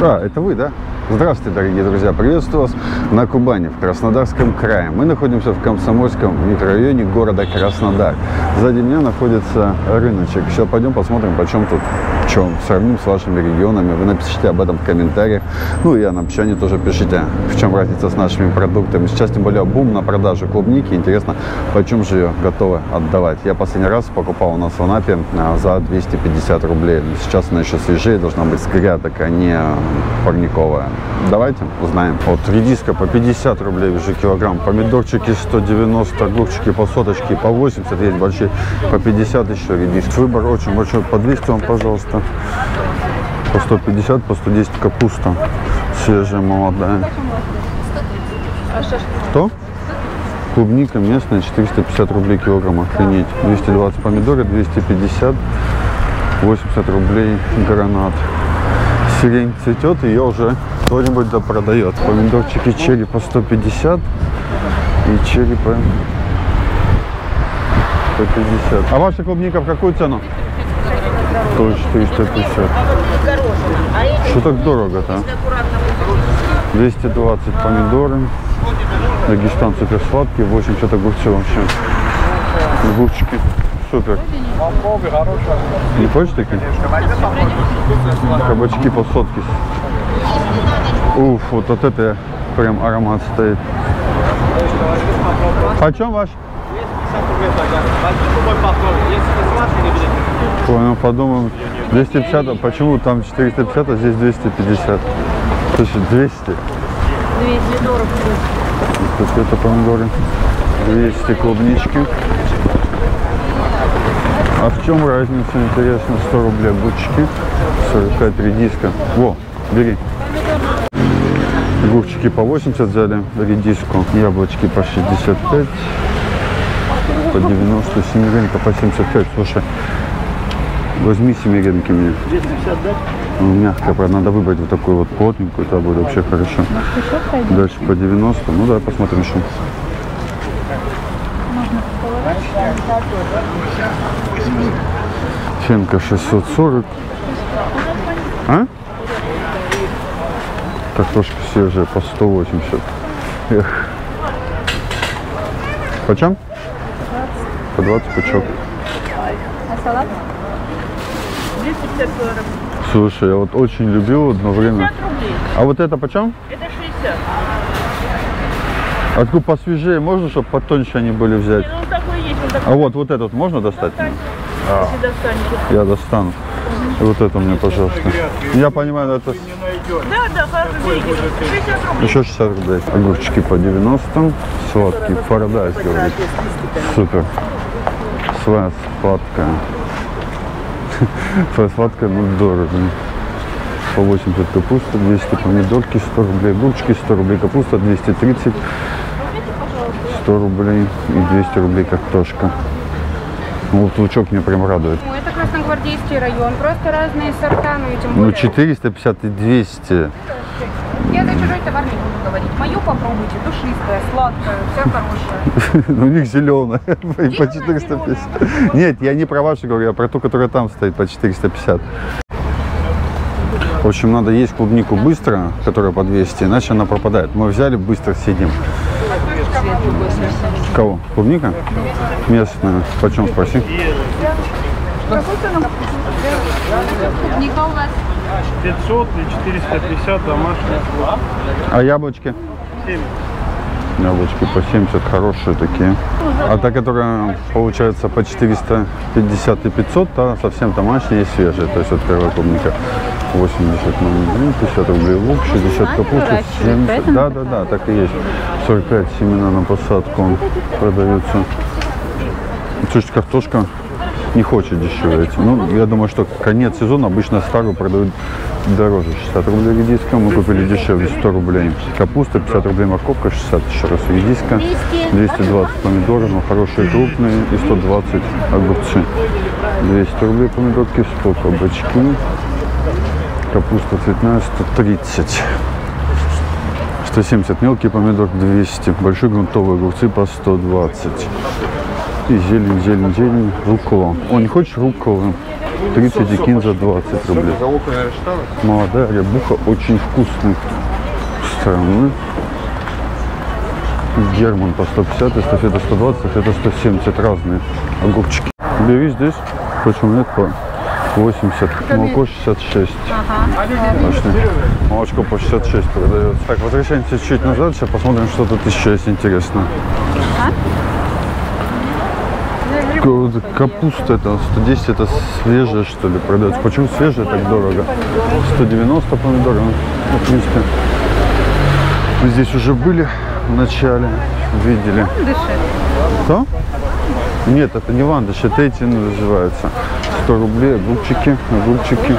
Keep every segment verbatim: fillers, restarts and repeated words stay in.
А, это вы, да? Здравствуйте, дорогие друзья! Приветствую вас на Кубани, в Краснодарском крае. Мы находимся в Комсомольском микрорайоне города Краснодар. Сзади меня находится рыночек. Сейчас пойдем посмотрим, почем тут, чем сравним с вашими регионами. Вы напишите об этом в комментариях. Ну и анапчане тоже пишите, в чем разница с нашими продуктами. Сейчас тем более бум на продажу клубники. Интересно, почем же ее готовы отдавать. Я последний раз покупал у нас в Анапе за двести пятьдесят рублей. Сейчас она еще свежее, должна быть с грядок, а не парниковая. Давайте узнаем. Вот редиска по пятьдесят рублей уже килограмм, помидорчики сто девяносто, огурчики по соточке, по восемьдесят, есть большие, по пятьдесят еще редиск. Выбор очень большой, по двести вам, пожалуйста, по сто пятьдесят, по сто десять капуста, свежая, молодая. Что? Клубника местная, четыреста пятьдесят рублей килограмм, охренеть. двести двадцать помидоры, двести пятьдесят, восемьдесят рублей гранат. Сирень цветет, ее уже кто-нибудь да продает. Помидорчики черри по сто пятьдесят и черри по сто пятьдесят. А ваша клубника в какую цену? сто четыреста пятьдесят. Что так дорого-то? двести двадцать помидоры. Дагестан супер сладкий, восемьдесят огурцы вообще. Огурчики. Супер. Не хочешь такие? Кабачки по сотке. Уф, вот от это прям аромат стоит. Почем ваш? Понял, подумаем. двести пятьдесят, а почему там четыреста пятьдесят, а здесь двести пятьдесят? Слушай, двести. двести. Это помидоры. двести клубнички. А в чем разница, интересно, сто рублей огурчики, сорок пять редиска. Во, бери. Огурчики по восемьдесят взяли, редиску. Яблочки по шестьдесят пять, по девяносто, семеренка по семьдесят пять. Слушай, возьми семеренки мне. Ну, мягкая, правда, надо выбрать вот такую вот плотненькую, это будет вообще хорошо. Дальше по девяносто, ну давай посмотрим еще. Фенка шестьсот сорок. А? Картошка свежая по сто восемьдесят. Эх. Почем? По двадцать пучок. А салат? двести пятьдесят. Слушай, я вот очень любил одно время. А вот это почем? Это шестьдесят. А такую посвежее можно, чтобы потоньше они были взять? А вот, вот этот можно достать? А, я достану. И вот это мне, пожалуйста. Я понимаю, это... Да, да, шестьдесят рублей. Еще шестьдесят рублей. Огурчики по девяносто. Сладкий парадайз, говорит. Супер. Своя сладкая. Своя сладкая, но дорого. По восемьдесят капуста, двести помидорки, сто рублей. Огурчики, сто рублей капуста, двести тридцать. сто рублей и двести рублей картошка. Ну, вот лучок меня прям радует. Ну, это красногвардейский район, просто разные сорта, но этим более... Ну, четыреста пятьдесят и двести. Я за чужой товар не буду говорить. Мою попробуйте, душистая, сладкая, вся хорошая. У них зеленая, по четыреста пятьдесят. Нет, я не про вашу говорю, я про ту, которая там стоит, по четыреста пятьдесят. В общем, надо есть клубнику быстро, которая по двести, иначе она пропадает. Мы взяли, быстро съедим. Кого? Клубника? Местная. Почем, спроси? Клубника у вас? пятьсот и четыреста пятьдесят домашняя. А яблочки? семьдесят. Яблочки по семьдесят, хорошие такие. А та, которая получается по четыреста пятьдесят и пятьсот, та совсем домашняя и свежая. То есть вот первая клубника. восемьдесят, пятьдесят рублей лук, шестьдесят капусты, семьдесят. Да, да, да, так и есть. сорок пять семена на посадку продаются. Слушайте, картошка не хочет дешеветь. Ну, я думаю, что конец сезона обычно старую продают дороже. шестьдесят рублей редиска, мы купили дешевле, сто рублей. Капуста, пятьдесят рублей морковка, шестьдесят еще раз редиска, двести двадцать помидоров, но хорошие крупные, и сто двадцать огурцы. двести рублей помидорки, сто кабачки. Капуста цветная сто тридцать, сто семьдесят мелкий помидор, двести, большие грунтовые огурцы по сто двадцать. И зелень, зелень, зелень, рукола. О, не хочешь руколы? тридцать и кин за двадцать рублей. Молодая рябуха, очень вкусная. Странно. Герман по сто пятьдесят, эстафета сто двадцать, эстафета сто семьдесят, разные огурчики. Бери здесь, почему нет, по восемьдесят, молоко шестьдесят шесть. Ага. Молочко по шестьдесят шесть продается. Так, возвращаемся чуть назад, сейчас посмотрим, что тут еще есть интересно. Капуста это сто десять, это свежая, что ли, продается. Почему свежая так дорого? сто девяносто помидоров, ну, в принципе. Мы здесь уже были в начале, видели. Что? Нет, это не вандыш, это эти называются. сто рублей, огурчики, огурчики.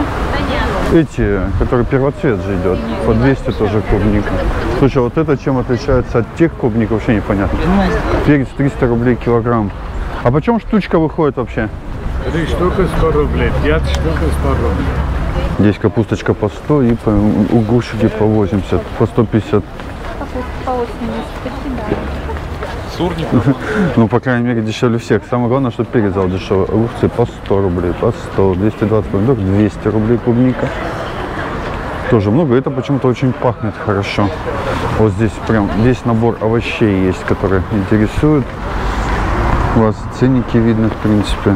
Эти, которые первоцвет же идет, по двести тоже клубника. Слушай, вот это чем отличается от тех клубник, вообще непонятно. Перец триста рублей килограмм. А почем штучка выходит вообще? Три штуки сто рублей, пять штук сто рублей. Здесь капусточка по сто и по, угурщики по восемьдесят, по сто пятьдесят. Ну, по крайней мере, дешевле всех. Самое главное, что перезал дешевый. Огурцы по сто рублей, по сто, двести двадцать помидор, двести рублей клубника. Тоже много. Это почему-то очень пахнет хорошо. Вот здесь прям весь набор овощей есть, которые интересуют. У вас ценники видно, в принципе.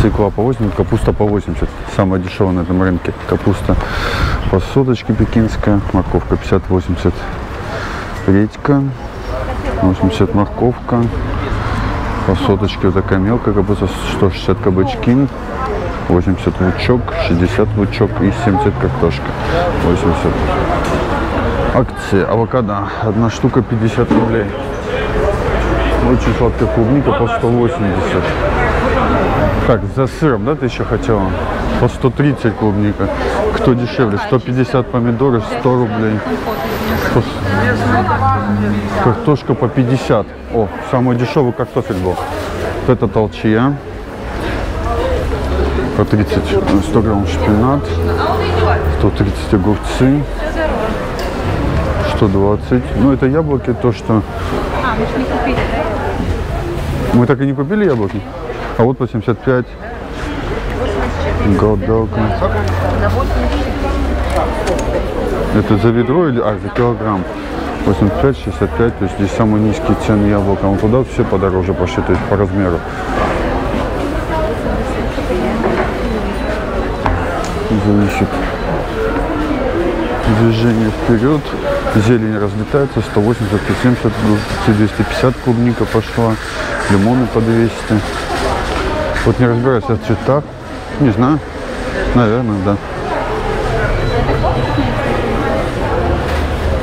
Свекла по восемьдесят, капуста по восемьдесят. Самая дешевая на этом рынке. Капуста по соточке пекинская, морковка пятьдесят восемьдесят. Редька восемьдесят, морковка по соточке, вот такая мелкая капуста сто шестьдесят, кабачки восемьдесят, лучок шестьдесят, лучок и семьдесят, картошка восемьдесят. Акции авокадо одна штука пятьдесят рублей. Очень сладкая клубника по сто восемьдесят. Так, за сыром, да, ты еще хотела? По сто тридцать клубника. Кто дешевле? сто пятьдесят помидоры, сто рублей. сто... Картошка по пятьдесят. О, самый дешевый картофель был. Вот это толчья. По тридцать. сто грамм шпинат. сто тридцать огурцы. сто двадцать. Ну, это яблоки, то, что... А, мы же не купили, да? Мы так и не купили яблоки? А вот восемьдесят пять. Голдалка. Это за ведро или... А, за килограмм. восемьдесят пять, шестьдесят пять. То есть здесь самые низкие цены яблока. Вот туда все подороже пошли, то есть по размеру. Зависит. Движение вперед. Зелень разлетается. сто восемьдесят, семьдесят, двести пятьдесят клубника пошла. Лимоны по двести. Вот не разбираюсь в цветах. Не знаю. Наверное, да.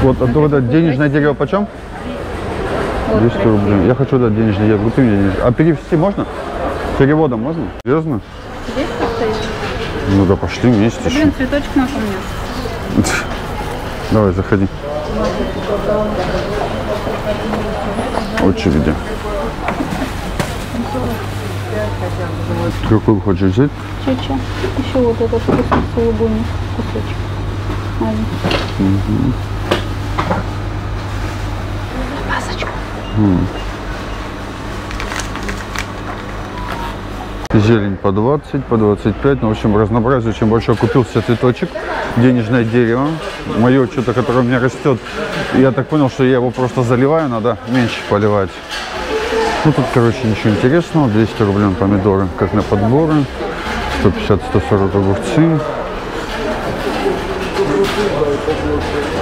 Вот, а то, да, денежное дерево почем? двести рублей. Я хочу дать денежное дерево. Купи мне денежное. А перевести можно? Переводом можно? Серьезно? Здесь стоит? Ну да, пошли вместе. Блин, цветочек у меня. Давай, заходи. Очереди. Какой хочешь взять? Чеча. Еще вот этот вкусный солубуни кусочек. Угу. Пасочку. М-м. Зелень по двадцать, по двадцать пять. Ну, в общем, разнообразие очень большое. Купил себе цветочек. Денежное дерево. Мое что-то, которое у меня растет. Я так понял, что я его просто заливаю. Надо меньше поливать. Ну, тут, короче, ничего интересного. двести рублей на помидоры, как на подборы. сто пятьдесят, сто сорок огурцы.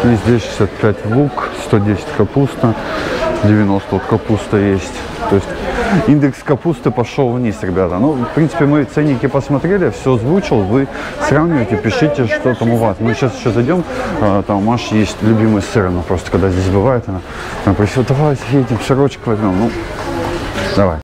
И здесь шестьдесят пять лук, сто десять капуста, девяносто вот капуста есть. То есть индекс капусты пошел вниз, ребята. Ну, в принципе, мы ценники посмотрели, все озвучил. Вы сравниваете, пишите, что там у вас. Мы сейчас еще зайдем. Там у Маши есть любимый сыр. Она просто, когда здесь бывает, она, она просила, давай съедем, сырочек возьмем. Ну, давай.